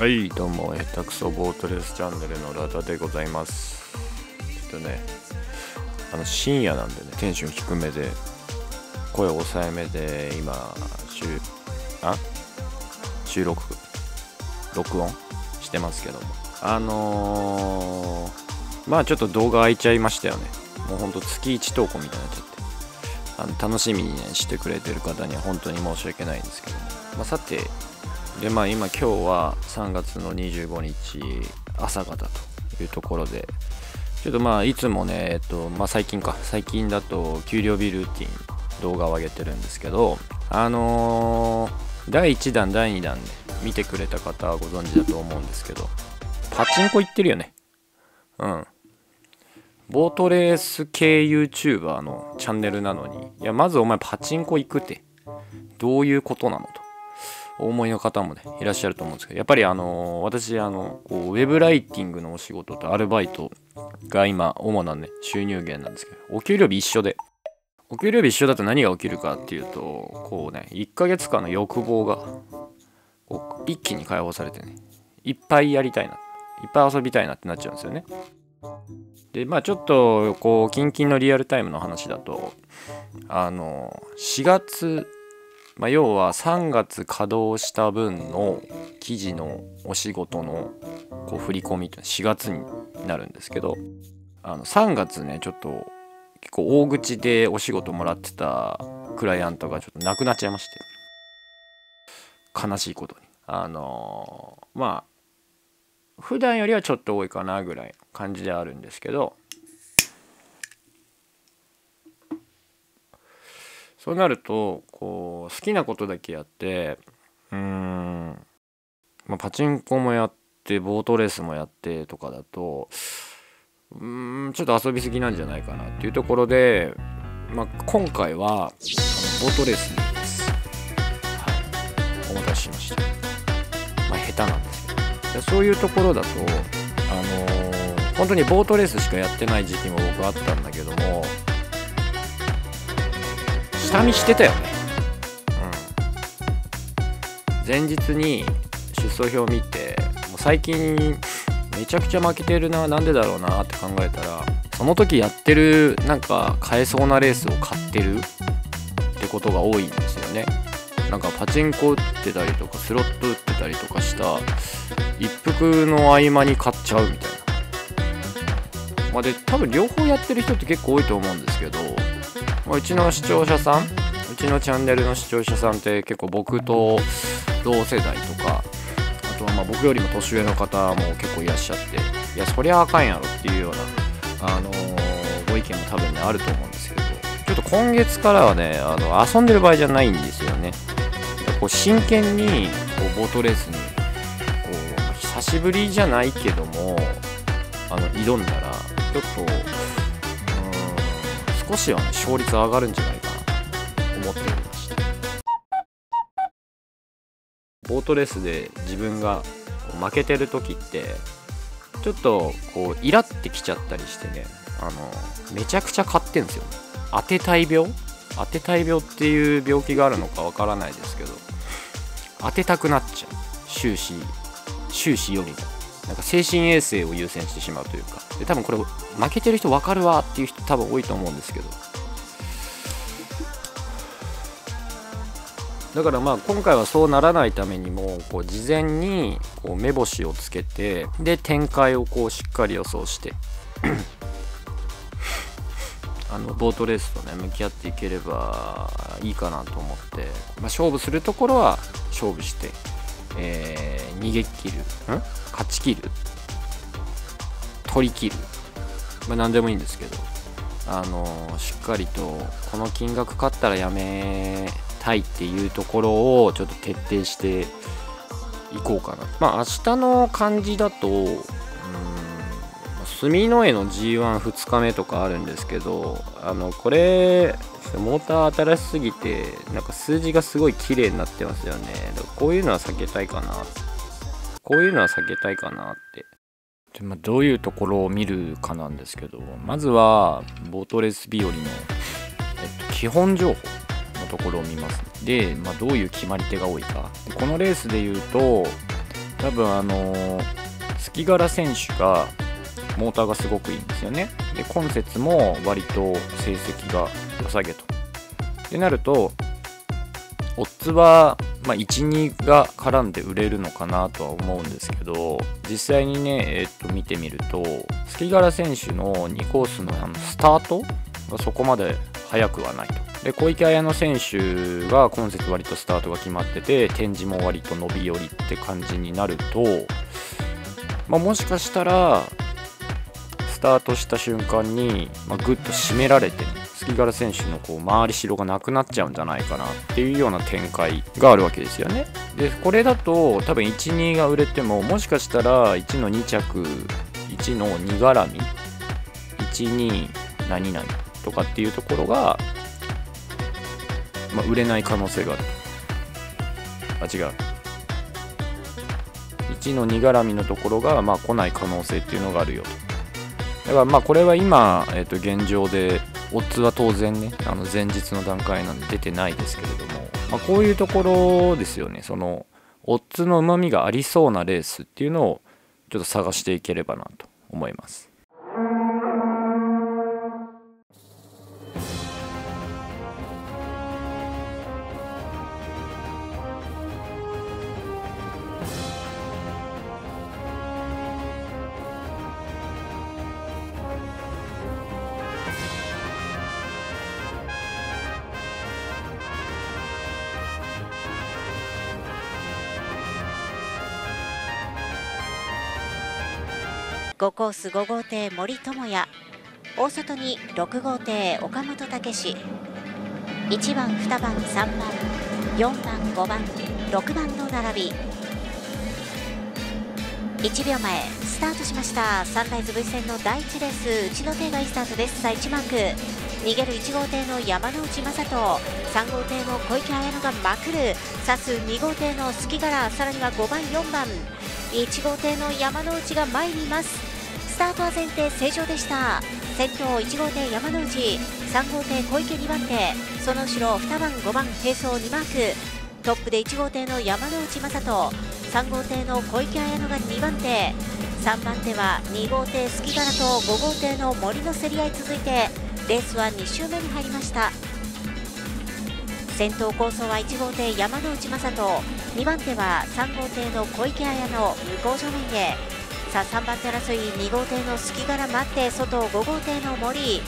はいどうも、下手くそボートレースチャンネルのラダでございます。ちょっとね深夜なんでね、テンション低めで声抑えめで今録音してますけども、まあちょっと動画空いちゃいましたよね。もうほんと月1投稿みたいになっちゃって、楽しみに、ね、してくれてる方には本当に申し訳ないんですけども、さてで、今日は3月の25日朝方というところで、ちょっといつもね、最近だと給料日ルーティン動画を上げてるんですけど、第1弾第2弾で、見てくれた方はご存知だと思うんですけど、パチンコ行ってるよね。うん。ボートレース系 YouTuber のチャンネルなのに、いや、まずお前パチンコ行くって、どういうことなのと、お思いの方もね、いらっしゃると思うんですけど、やっぱり私、ウェブライティングのお仕事とアルバイトが今、主なね、収入源なんですけど、お給料日一緒で、お給料日一緒だと何が起きるかっていうと、こうね、1ヶ月間の欲望が、こう一気に解放されてね、いっぱいやりたいな、いっぱい遊びたいなってなっちゃうんですよね。でちょっとこう近々のリアルタイムの話だと、4月、要は3月稼働した分の記事のお仕事のこう振り込みって4月になるんですけど、3月ねちょっと結構大口でお仕事もらってたクライアントがちょっとなくなっちゃいまして、悲しいことに普段よりはちょっと多いかなぐらいの感じであるんですけど、そうなるとこう好きなことだけやって、パチンコもやってボートレースもやってとかだと、ちょっと遊びすぎなんじゃないかなっていうところで、今回はボートレースに行きます。お待たせしました。下手なんですけど、そういうところだと、本当にボートレースしかやってない時期も僕あったんだけども、下見してたよね。前日に出走表を見て、もう最近めちゃくちゃ負けてるな、なんでだろうなって考えたら、その時やってるなんか買えそうなレースを買ってるってことが多いんですよね。なんかパチンコ打ってたりとかスロット打ってたりとかした一服の合間に買っちゃうみたいな、で多分両方やってる人って結構多いと思うんですけど、うちの視聴者さん、うちのチャンネルの視聴者さんって結構僕と同世代とか、あとは僕よりも年上の方も結構いらっしゃって、いやそりゃあかんやろっていうような、ご意見も多分ねあると思うんですけど、ちょっと今月からはね遊んでる場合じゃないんですよね。こう真剣にボートレースに久しぶりじゃないけども挑んだらちょっと少しはね勝率上がるんじゃないかなと思っておりました。ボートレースで自分が負けてる時ってちょっとこうイラってきちゃったりしてね、めちゃくちゃ買ってんですよね。当てたい病っていう病気があるのかわからないですけど、当てたくなっちゃう、終始読みたいなんか精神衛生を優先してしまうというか、で多分これ負けてる人分かるわっていう人多分多いと思うんですけど、だから今回はそうならないためにもこう事前にこう目星をつけて、で展開をこうしっかり予想してボートレースとね向き合っていければいいかなと思って、勝負するところは勝負して、逃げ切る、勝ち切る、取り切る、何でもいいんですけど、しっかりとこの金額勝ったらやめたいっていうところをちょっと徹底していこうかな。明日の感じだと住之江の G12 日目とかあるんですけど、これモーター新しすぎてなんか数字がすごい綺麗になってますよね。こういうのは避けたいかな、ってで、どういうところを見るかなんですけど、まずはボートレース日和の、基本情報のところを見ます。で、どういう決まり手が多いか。このレースで言うと多分隙柄選手がモーターがすごくいいんですよね。で今節も割と成績が良さげと。ってなるとオッズは、1、2が絡んで売れるのかなとは思うんですけど、実際にね、見てみると隙柄選手の2コースのスタートがそこまで速くはないと。で小池彩乃選手が今節割とスタートが決まってて展示も割と伸び寄りって感じになると、もしかしたらスタートした瞬間に、ぐっと締められて、隙柄選手の回りしろがなくなっちゃうんじゃないかなっていうような展開があるわけですよね。でこれだと多分 1、2 が売れてももしかしたら1の2着1の2絡み 1、2 何々とかっていうところが、売れない可能性がある。違う、1の2絡みのところが、来ない可能性っていうのがあるよと。だからこれは今、現状でオッズは当然ね、前日の段階なんで出てないですけれども、こういうところですよね。そのオッズのうまみがありそうなレースっていうのをちょっと探していければなと思います。5コース5号艇森友哉、大外に6号艇岡本武史、1番2番3番4番5番6番の並び。1秒前スタートしました。サンライズ V 戦の第1レース、内の艇がいいスタートです。さあ1マーク逃げる1号艇の山之内正人、3号艇の小池彩乃がまくる、さす2号艇の隙柄、さらには5番4番1号艇の山之内が前にいます。スタートは前提正常でした。先頭1号艇山之内、3号艇小池2番手、その後ろ2番5番並走2マーク、トップで1号艇の山之内正人、3号艇の小池彩乃が2番手、3番手は2号艇隙柄と5号艇の森の競り合い続いて、レースは2周目に入りました。先頭構想は1号艇山之内正人、2番手は3号艇の小池彩乃、向正面へ。さあ3番手争い、2号艇の隙柄待って外、5号艇の森、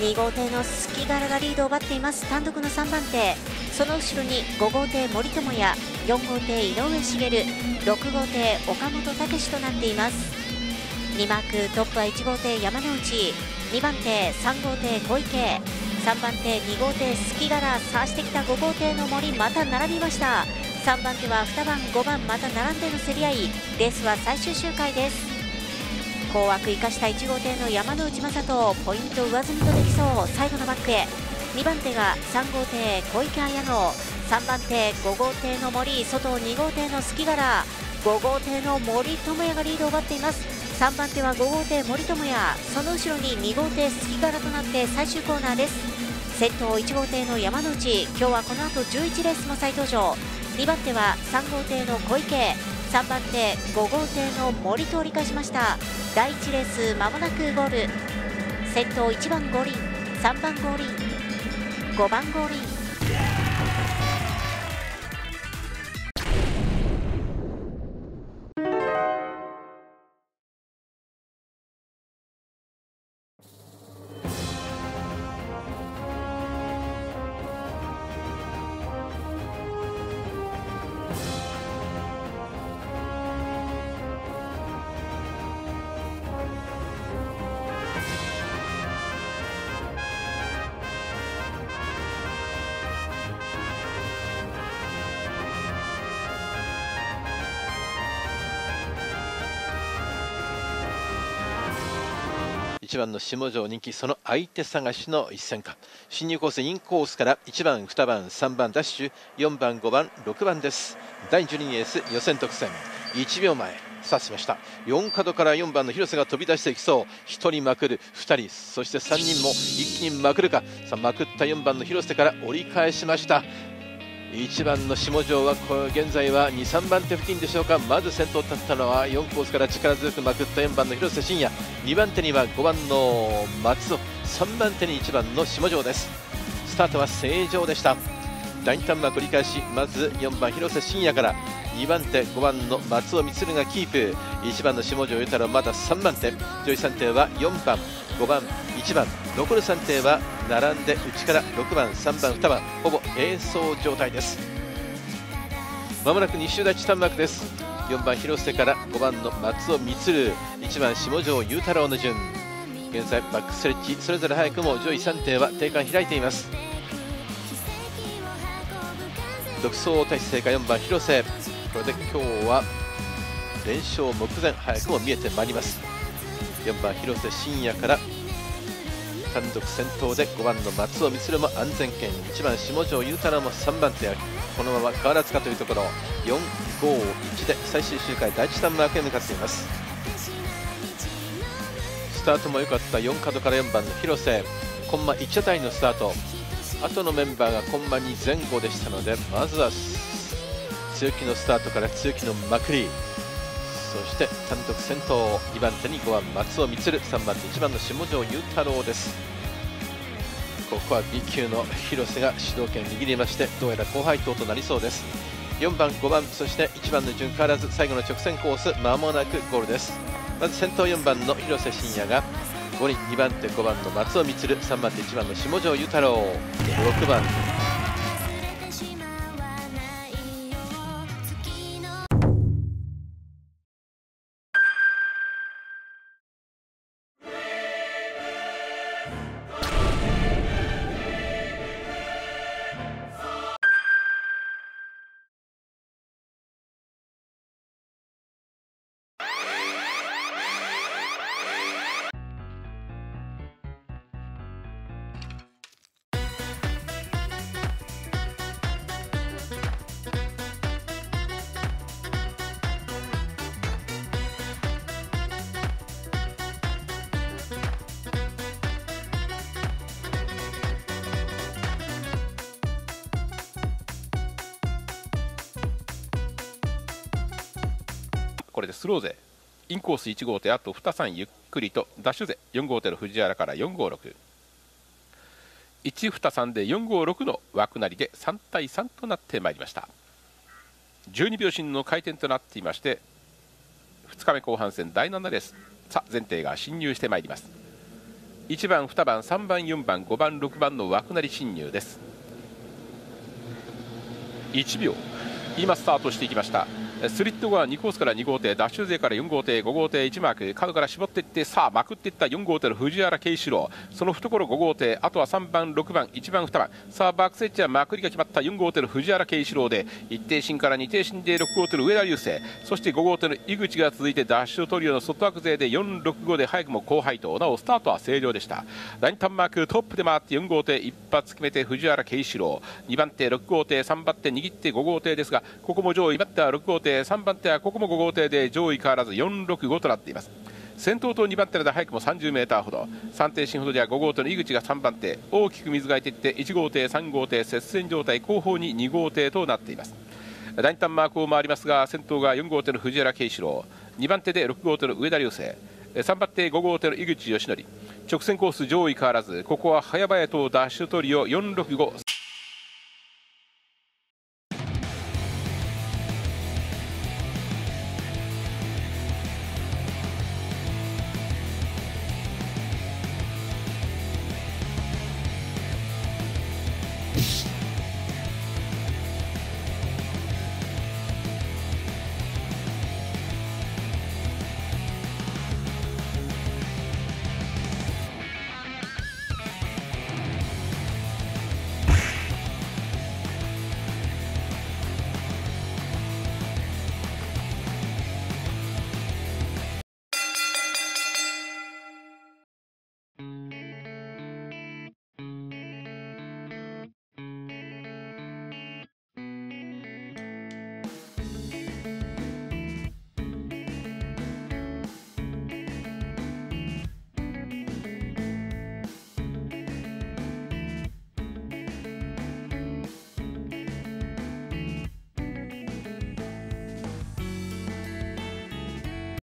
2号艇の隙柄がリードを奪っています。単独の3番手、その後ろに5号艇森友哉、4号艇井上茂、6号艇岡本武史となっています。2マークトップは1号艇山之内、2番手3号艇小池、3番手2号艇隙柄、さしてきた5号艇の森、また並びました。3番手は2番5番また並んでの競り合い、レースは最終周回です。紅枠生かした1号艇の山之内正人、ポイント上積みとできそう。最後のバックへ、2番手が3号艇小池彩乃、3番手5号艇の森、外2号艇の隙柄、5号艇の森友哉がリードを奪っています。3番手は5号艇森友哉、その後ろに2号艇隙柄となって最終コーナーです。先頭1号艇の山之内、今日はこの後11レースも再登場。2番手は3号艇の小池、3番手5号艇の森と折り返しました。第1レースまもなくゴール。先頭1番ゴーリン、3番ゴーリン、5番ゴーリン。1番の下條人気、その相手探しの一戦か。進入コースインコースから1番2番3番ダッシュ、4番5番6番です。第12レース予選特選、1秒前スタートしました。4角から4番の広瀬が飛び出していきそう。1人まくる、2人、そして3人も一気にまくるか。さあまくった4番の広瀬から折り返しました。1番の下條は現在は2、3番手付近でしょうか。まず先頭に立ったのは4コースから力強くまくった4番の広瀬伸也、2番手には5番の松尾、3番手に1番の下條です。スタートは正常でした。第2ターンは繰り返し、まず4番広瀬伸也から2番手、5番の松尾満がキープ、1番の下條雄太郎まだ3番手、上位3点は4番、5番、1番、残る3点は並んで内から6番、3番、2番、ほぼ並走状態です。まもなく2周第1ターンマークです。4番広瀬から5番の松尾満、1番下條雄太郎の順、現在バックストレッチそれぞれ早くも上位3点は定間開いています。独走体制が4番広瀬、これで今日は連勝目前、早くも見えてまいります。4番広瀬伸也から単独先頭で5番の松尾満も安全圏、1番下條雄太郎も3番手、このまま変わらずかというところ、4、5、1で最終周回第1ターンマークへ向かっています。スタートも良かった4角から4番の広瀬、コンマ1あたりのスタート、後のメンバーがコンマ2前後でしたので、まずは強気のスタートから強気のまくり、そして単独先頭2番手に5番松尾満、3番手1番の下條雄太郎です。ここは B 級の広瀬が主導権を握りまして、どうやら後輩等となりそうです。4番、5番、そして1番の順変わらず、最後の直線コースまもなくゴールです。まず先頭4番の広瀬伸也が5人、2番手5番の松尾満、3番手1番の下條雄太郎、6番これでスロー勢インコース1号艇、あと2、3ゆっくりとダッシュ勢4号艇の藤原から456、1、2、3で456の枠なりで3対3となってまいりました。12秒進の回転となっていまして、2日目後半戦第7レース、さあ前艇が進入してまいります。1番、2番、3番、4番、5番、6番の枠なり進入です。1秒今スタートしていきました。スリット後は2コースから2号艇、ダッシュ勢から4号艇、5号艇1マーク、角から絞っていって、さあまくっていった4号艇の藤原圭志郎、その懐5号艇、あとは3番、6番、1番、2番、さあバックステッチはまくりが決まった4号艇の藤原圭志郎で、1艇進から2艇進で6号艇の上田竜星、そして5号艇の井口が続いて、ダッシュトリオの外枠勢で4、6、5で早くも後輩と、なおスタートは正常でした。第2ターンマークトップで回って4号艇一発決めて藤原圭志郎、2番手6号艇、3番手握って5号艇ですが、ここも上位バッター6号艇、3番手はここも5号艇で上位変わらず465となっています。先頭と2番手で早くも 30m ほど、3艇進ほどでは5号艇の井口が3番手、大きく水が空いていって1号艇、3号艇接戦状態、後方に2号艇となっています。第2ターンマークを回りますが、先頭が4号艇の藤原圭志郎、2番手で6号艇の上田竜星、3番手5号艇の井口義則、直線コース上位変わらず、ここは早々とダッシュトリオ465